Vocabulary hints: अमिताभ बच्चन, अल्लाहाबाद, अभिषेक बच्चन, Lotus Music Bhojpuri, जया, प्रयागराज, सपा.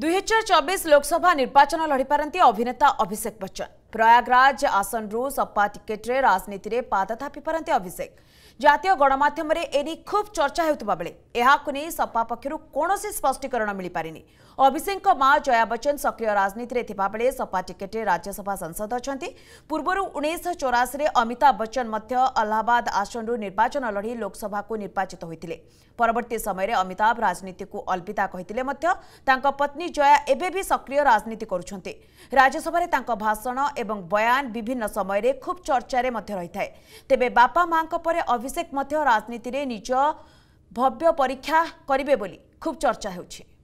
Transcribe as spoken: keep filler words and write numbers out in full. दो हज़ार चौबीस लोकसभा निर्वाचन लड़ी पारती अभिनेता अभिषेक बच्चन। प्रयागराज आसन रु सपा टिकेट रे राजनीति रे पाद थापी पारती अभिषेक। जातीय गणमाध्यम एने खूब चर्चा होता बेले सपा पक्षर कौन स्पष्टीकरण मिल पारिनी। अभिषेक मां जया बच्चन सक्रिय राजनीति में सपा टिकेट रे राज्यसभा सांसद अच्छा। पूर्व उन्नीस चौराशी में अमिताभ बच्चन अल्लाहाबाद आसन रु निर्वाचन लड़ी लोकसभा को निर्वाचित होते। परवर्त समय अमिताभ राजनीति को अलविदा कहते। पत्नी जया एबे भी सक्रिय राजनीति करुंट। राज्यसभा भाषण एवं बयान विभिन्न समय रे खूब चर्चा रे मध्य रही था। तेबे बापा मां को परे अभिषेक मध्य राजनीति रे निज भव्य परीक्षा करिवे बोली खूब चर्चा होउछि।